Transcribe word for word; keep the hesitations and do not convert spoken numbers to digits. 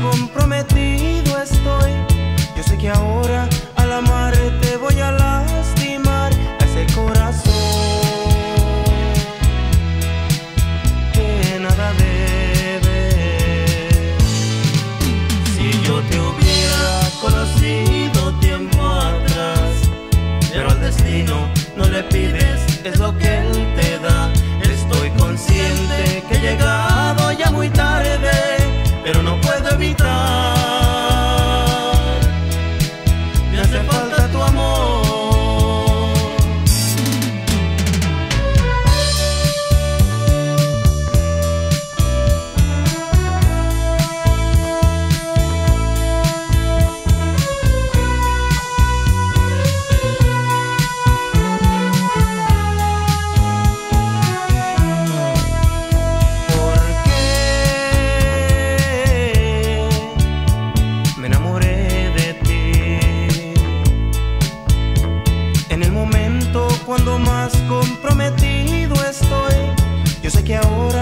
comprometido estoy. Yo sé que ahora al amarte voy a lastimar a ese corazón que nada debe. Si yo te hubiera conocido tiempo atrás, pero al destino no le pides, es lo que él te da. Estoy consciente que he llegado ya muy tarde, pero no puedo evitar, me hace falta tu amor. Cuando más comprometido estoy, yo sé que ahora